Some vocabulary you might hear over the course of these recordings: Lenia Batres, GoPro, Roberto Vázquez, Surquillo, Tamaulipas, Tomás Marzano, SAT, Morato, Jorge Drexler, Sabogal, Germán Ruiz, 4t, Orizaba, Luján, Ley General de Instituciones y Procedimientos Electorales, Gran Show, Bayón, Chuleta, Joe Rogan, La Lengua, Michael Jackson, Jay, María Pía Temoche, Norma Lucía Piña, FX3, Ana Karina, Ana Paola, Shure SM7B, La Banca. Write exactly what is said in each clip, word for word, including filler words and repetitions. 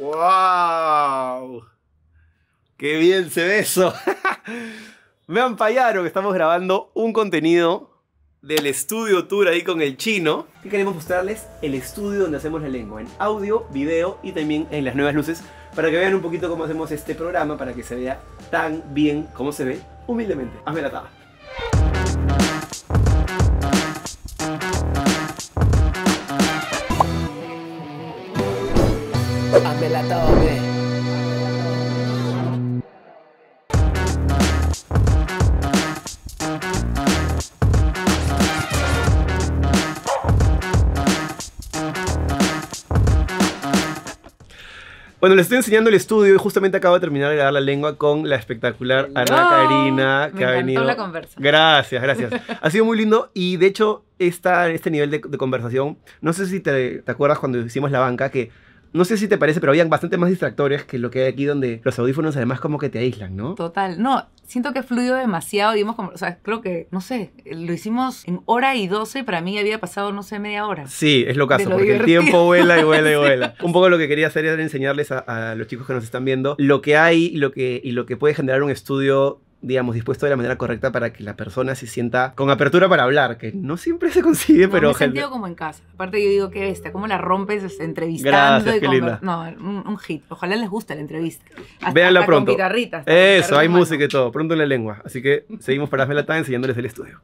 ¡Wow! ¡Qué bien se ve eso! Vean para allá, que estamos grabando un contenido del estudio tour ahí con el chino. Y queremos mostrarles el estudio donde hacemos La Lengua, en audio, video y también en las nuevas luces, para que vean un poquito cómo hacemos este programa, para que se vea tan bien como se ve, humildemente. Hazme la Taba. Hazme la Taba, hombre. Bueno, les estoy enseñando el estudio y justamente acabo de terminar de grabar La Lengua con la espectacular Hello. Ana Karina, que me ha venido. La conversa. Gracias, gracias. Ha sido muy lindo y de hecho está en este nivel de, de conversación. No sé si te, te acuerdas cuando hicimos la banca que, no sé si te parece, pero habían bastante más distractores que lo que hay aquí, donde los audífonos además como que te aíslan, ¿no? Total, no, siento que fluyó demasiado, digamos, como, o sea, creo que, no sé, lo hicimos en hora y doce, para mí había pasado, no sé, media hora. Sí, es lo caso, lo porque divertido. El tiempo vuela y vuela y vuela. Un poco lo que quería hacer era enseñarles a, a los chicos que nos están viendo lo que hay y lo que, y lo que puede generar un estudio, digamos, dispuesto de la manera correcta para que la persona se sienta con apertura para hablar, que no siempre se consigue, no, pero... Me he sentido como en casa. Aparte yo digo, qué bestia, cómo la rompes entrevistando. Gracias, y qué linda. No, un, un hit. Ojalá les guste la entrevista. Hasta, véanla hasta pronto. Con guitarritas. Eso, hay música y todo. Pronto en La Lengua. Así que seguimos para Hazme la Taba enseñándoles el estudio.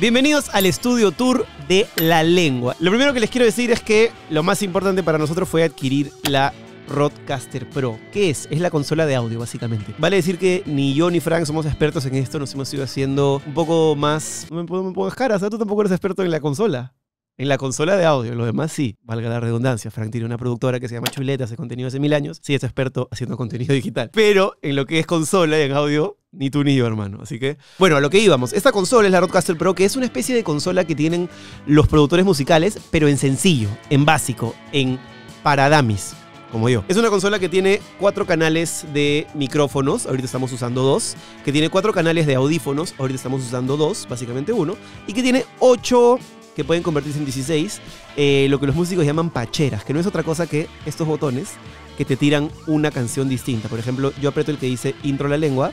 Bienvenidos al estudio tour de La Lengua. Lo primero que les quiero decir es que lo más importante para nosotros fue adquirir la Rodecaster Pro. ¿Qué es? Es la consola de audio, básicamente. Vale decir que ni yo ni Frank somos expertos en esto, nos hemos ido haciendo un poco más... No me pongo las caras, ¿eh? Tú tampoco eres experto en la consola. En la consola de audio, lo demás sí, valga la redundancia. Frank tiene una productora que se llama Chuleta, hace contenido hace mil años. Sí, es experto haciendo contenido digital. Pero en lo que es consola y en audio, ni tú ni yo, hermano. Así que, bueno, a lo que íbamos. Esta consola es la Rodecaster Pro, que es una especie de consola que tienen los productores musicales, pero en sencillo, en básico, en paradamis, como yo. Es una consola que tiene cuatro canales de micrófonos, ahorita estamos usando dos, que tiene cuatro canales de audífonos, ahorita estamos usando dos, básicamente uno, y que tiene ocho... que pueden convertirse en dieciséis, eh, lo que los músicos llaman pacheras, que no es otra cosa que estos botones que te tiran una canción distinta. Por ejemplo, yo aprieto el que dice Intro La Lengua.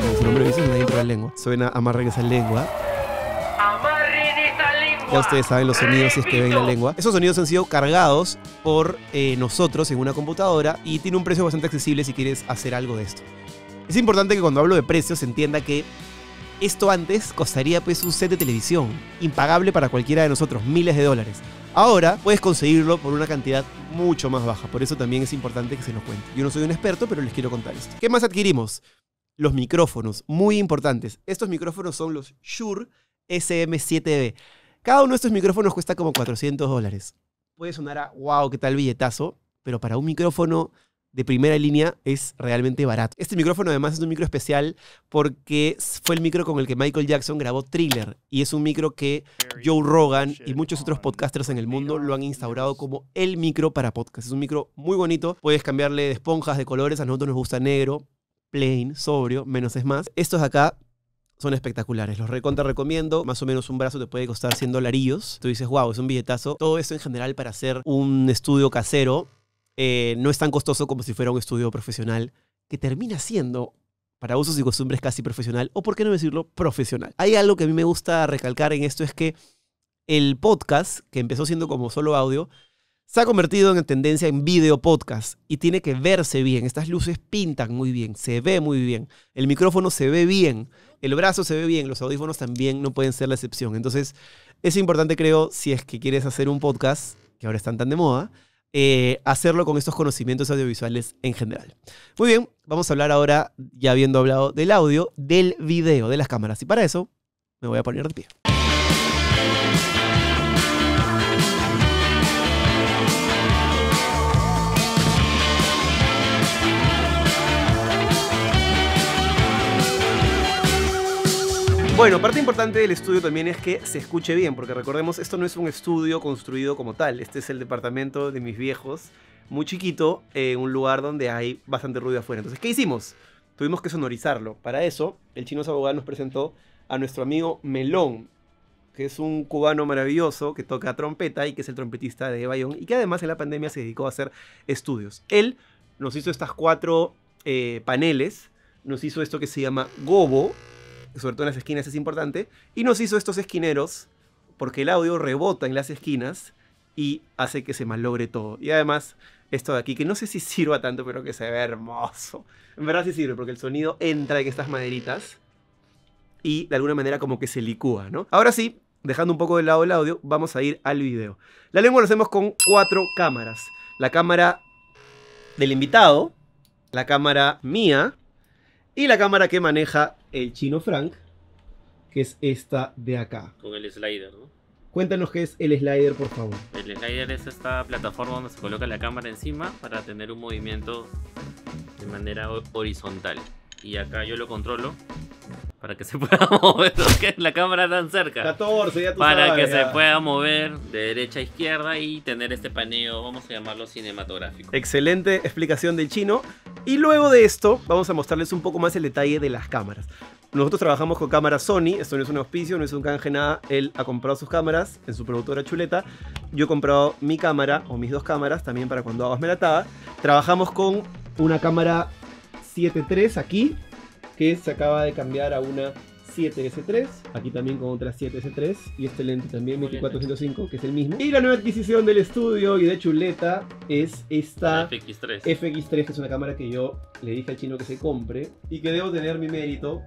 Como su nombre dice, es una Intro La Lengua. Suena Amarren Esa Lengua. Ya ustedes saben los sonidos si es que ven La Lengua. Esos sonidos han sido cargados por eh, nosotros en una computadora y tiene un precio bastante accesible si quieres hacer algo de esto. Es importante que cuando hablo de precios se entienda que esto antes costaría pues un set de televisión, impagable para cualquiera de nosotros, miles de dólares. Ahora puedes conseguirlo por una cantidad mucho más baja, por eso también es importante que se nos cuente. Yo no soy un experto, pero les quiero contar esto. ¿Qué más adquirimos? Los micrófonos, muy importantes. Estos micrófonos son los Shure S M siete B. Cada uno de estos micrófonos cuesta como cuatrocientos dólares. Puede sonar a, wow, qué tal billetazo, pero para un micrófono de primera línea es realmente barato. Este micrófono además es un micro especial porque fue el micro con el que Michael Jackson grabó Thriller y es un micro que Joe Rogan y muchos otros podcasters en el mundo lo han instaurado como el micro para podcast. Es un micro muy bonito, puedes cambiarle de esponjas, de colores, a nosotros nos gusta negro, plain, sobrio, menos es más. Estos de acá son espectaculares, los recontra recomiendo. Más o menos un brazo te puede costar cien dolarillos. Tú dices, wow, es un billetazo. Todo esto en general para hacer un estudio casero. Eh, no es tan costoso como si fuera un estudio profesional, que termina siendo, para usos y costumbres, casi profesional, o por qué no decirlo, profesional. Hay algo que a mí me gusta recalcar en esto, es que el podcast, que empezó siendo como solo audio, se ha convertido en tendencia en video podcast y tiene que verse bien. Estas luces pintan muy bien, se ve muy bien, el micrófono se ve bien, el brazo se ve bien, los audífonos también no pueden ser la excepción. Entonces es importante, creo, si es que quieres hacer un podcast, que ahora están tan de moda, Eh, hacerlo con estos conocimientos audiovisuales en general. Muy bien, vamos a hablar ahora, ya habiendo hablado del audio, del video, de las cámaras. Y para eso, me voy a poner de pie. Bueno, parte importante del estudio también es que se escuche bien, porque recordemos, esto no es un estudio construido como tal. Este es el departamento de mis viejos, muy chiquito en un lugar donde hay bastante ruido afuera. Entonces, ¿qué hicimos? Tuvimos que sonorizarlo. Para eso, el chino Sabogal nos presentó a nuestro amigo Melón, que es un cubano maravilloso que toca trompeta y que es el trompetista de Bayón y que además en la pandemia se dedicó a hacer estudios. Él nos hizo estas cuatro eh, paneles, nos hizo esto que se llama gobo, sobre todo en las esquinas es importante, y nos hizo estos esquineros porque el audio rebota en las esquinas y hace que se malogre todo. Y además esto de aquí, que no sé si sirva tanto, pero que se ve hermoso. En verdad sí sirve porque el sonido entra en estas maderitas y de alguna manera como que se licúa, ¿no? Ahora sí, dejando un poco de lado el audio, vamos a ir al video. La lengua lo hacemos con cuatro cámaras. La cámara del invitado, la cámara mía y la cámara que maneja el chino Frank, que es esta de acá. Con el slider, ¿no? Cuéntanos qué es el slider, por favor. El slider es esta plataforma donde se coloca la cámara encima para tener un movimiento de manera horizontal. Y acá yo lo controlo para que se pueda mover, porque la cámara tan cerca. catorce, ya tú Para sabes, que ya. se pueda mover de derecha a izquierda y tener este paneo, vamos a llamarlo cinematográfico. Excelente explicación del chino. Y luego de esto, vamos a mostrarles un poco más el detalle de las cámaras. Nosotros trabajamos con cámaras Sony, esto no es un auspicio, no es un canje nada. Él ha comprado sus cámaras en su productora Chuleta. Yo he comprado mi cámara, o mis dos cámaras, también para cuando hago Hazme la Taba. Trabajamos con una cámara siete punto tres aquí, que se acaba de cambiar a una siete ese tres, aquí también con otra siete ese tres y este lente también veinticuatro ciento cinco, que es el mismo. Y la nueva adquisición del estudio y de Chuleta es esta efe equis tres, que es una cámara que yo le dije al chino que se compre y que debo tener mi mérito.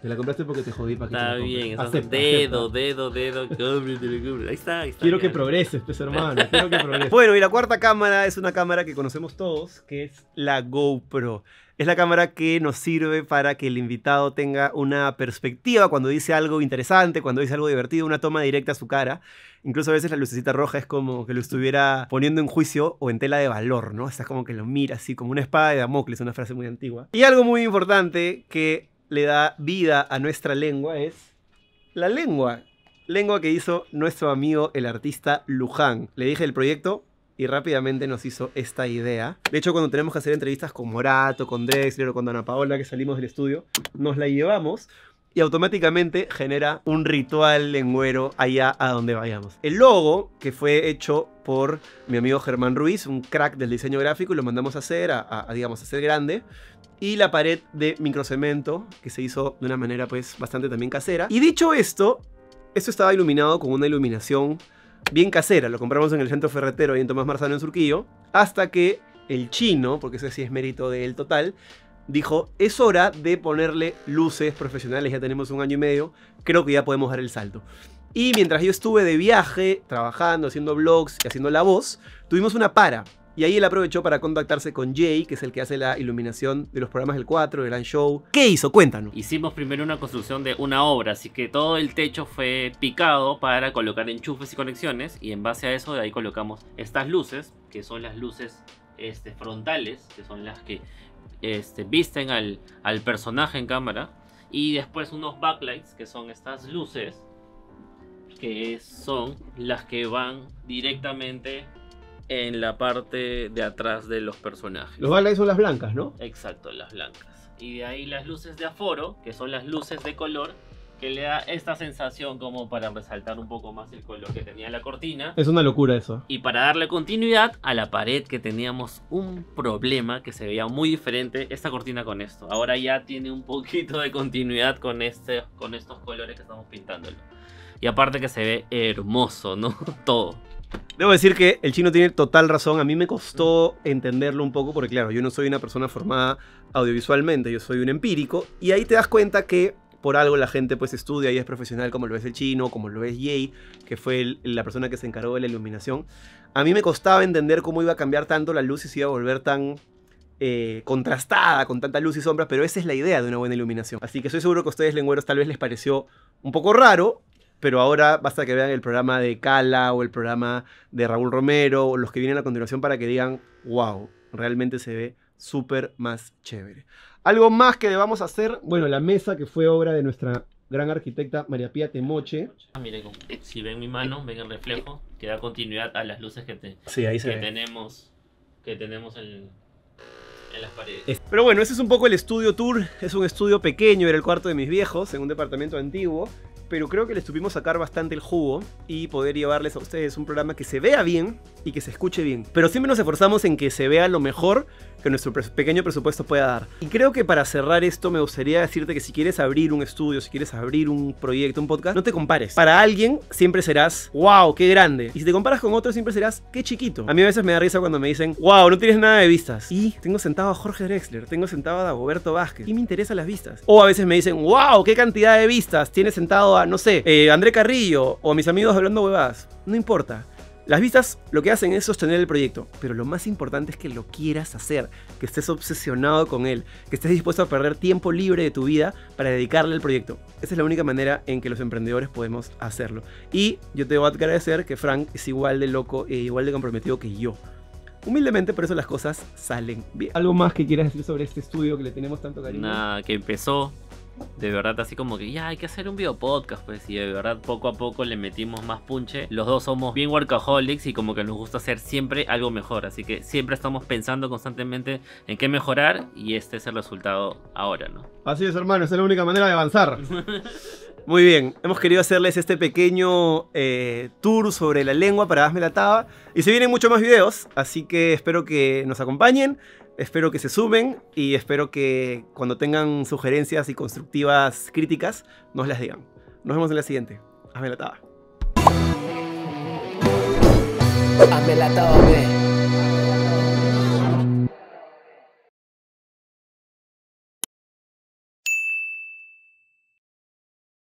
Te la compraste porque te jodí para que... Está te bien, acepta, dedo, acepta. dedo, dedo, dedo, ahí está, ahí está. Quiero que progreses, pues, hermano, quiero que progreses. Bueno, y la cuarta cámara es una cámara que conocemos todos, que es la GoPro. Es la cámara que nos sirve para que el invitado tenga una perspectiva cuando dice algo interesante, cuando dice algo divertido, una toma directa a su cara. Incluso a veces la lucecita roja es como que lo estuviera poniendo en juicio o en tela de valor, ¿no? O sea, como que lo mira así, como una espada de Damocles, una frase muy antigua. Y algo muy importante que le da vida a nuestra lengua es la lengua. Lengua que hizo nuestro amigo, el artista Luján. Le dije el proyecto y rápidamente nos hizo esta idea. De hecho, cuando tenemos que hacer entrevistas con Morato, con Drexler o con Ana Paola, que salimos del estudio, nos la llevamos y automáticamente genera un ritual lengüero allá a donde vayamos. El logo, que fue hecho por mi amigo Germán Ruiz, un crack del diseño gráfico, y lo mandamos a hacer, a, a, a digamos, a hacer grande. Y la pared de microcemento, que se hizo de una manera, pues, bastante también casera. Y dicho esto, esto estaba iluminado con una iluminación bien casera. Lo compramos en el centro ferretero y en Tomás Marzano, en Surquillo. Hasta que el chino, porque ese sí es mérito de él total, dijo, es hora de ponerle luces profesionales. Ya tenemos un año y medio, creo que ya podemos dar el salto. Y mientras yo estuve de viaje, trabajando, haciendo vlogs y haciendo la voz, tuvimos una para. Y ahí él aprovechó para contactarse con Jay, que es el que hace la iluminación de los programas del cuatro, del Gran Show. ¿Qué hizo? Cuéntanos. Hicimos primero una construcción de una obra, así que todo el techo fue picado para colocar enchufes y conexiones. Y en base a eso, de ahí colocamos estas luces, que son las luces este, frontales, que son las que este, visten al, al personaje en cámara. Y después unos backlights, que son estas luces, que son las que van directamente en la parte de atrás de los personajes. Los backlights son las blancas, ¿no? Exacto, las blancas. Y de ahí las luces de aforo, que son las luces de color, que le da esta sensación como para resaltar un poco más el color que tenía la cortina. Es una locura eso. Y para darle continuidad a la pared, que teníamos un problema, que se veía muy diferente esta cortina con esto. Ahora ya tiene un poquito de continuidad con, este, con estos colores que estamos pintándolo. Y aparte que se ve hermoso, ¿no? Todo. Debo decir que el chino tiene total razón. A mí me costó entenderlo un poco porque, claro, yo no soy una persona formada audiovisualmente, yo soy un empírico. Y ahí te das cuenta que por algo la gente, pues, estudia y es profesional, como lo es el chino, como lo es Jay, que fue el, la persona que se encargó de la iluminación. A mí me costaba entender cómo iba a cambiar tanto la luz y se iba a volver tan eh, contrastada con tanta luz y sombras, pero esa es la idea de una buena iluminación. Así que estoy seguro que a ustedes, lengüeros, tal vez les pareció un poco raro. Pero ahora basta que vean el programa de Cala o el programa de Raúl Romero o los que vienen a continuación para que digan, wow, realmente se ve súper más chévere. Algo más que debamos hacer, bueno, la mesa que fue obra de nuestra gran arquitecta María Pía Temoche. Ah, miren, si ven mi mano, ven el reflejo, que da continuidad a las luces que, te, sí, ahí se que ve. tenemos que tenemos en, en las paredes. Pero bueno, ese es un poco el estudio tour. Es un estudio pequeño, era el cuarto de mis viejos, en un departamento antiguo. Pero creo que les supimos sacar bastante el jugo y poder llevarles a ustedes un programa que se vea bien y que se escuche bien. Pero siempre nos esforzamos en que se vea lo mejor que nuestro pequeño presupuesto pueda dar. Y creo que para cerrar esto me gustaría decirte que si quieres abrir un estudio, si quieres abrir un proyecto, un podcast, no te compares. Para alguien siempre serás, wow, qué grande. Y si te comparas con otro siempre serás, qué chiquito. A mí a veces me da risa cuando me dicen, wow, no tienes nada de vistas. Y tengo sentado a Jorge Drexler, tengo sentado a Roberto Vázquez y me interesan las vistas. O a veces me dicen, wow, qué cantidad de vistas, tienes sentado a, no sé, eh, André Carrillo o a mis amigos hablando huevadas. No importa. Las vistas lo que hacen es sostener el proyecto, pero lo más importante es que lo quieras hacer, que estés obsesionado con él, que estés dispuesto a perder tiempo libre de tu vida para dedicarle al proyecto. Esa es la única manera en que los emprendedores podemos hacerlo. Y yo te voy a agradecer que Frank es igual de loco e igual de comprometido que yo. Humildemente, por eso las cosas salen bien. ¿Algo más que quieras decir sobre este estudio que le tenemos tanto cariño? Nada, que empezó de verdad así como que ya hay que hacer un video podcast, pues, y de verdad poco a poco le metimos más punche. Los dos somos bien workaholics y como que nos gusta hacer siempre algo mejor, así que siempre estamos pensando constantemente en qué mejorar y este es el resultado ahora, ¿no? Así es, hermano, esa es la única manera de avanzar. Muy bien, hemos querido hacerles este pequeño eh, tour sobre La Lengua para Hazme la Taba y se vienen muchos más videos, así que espero que nos acompañen. Espero que se sumen y espero que cuando tengan sugerencias y constructivas críticas nos las digan. Nos vemos en la siguiente. Hazme la Taba. Hazme la Taba,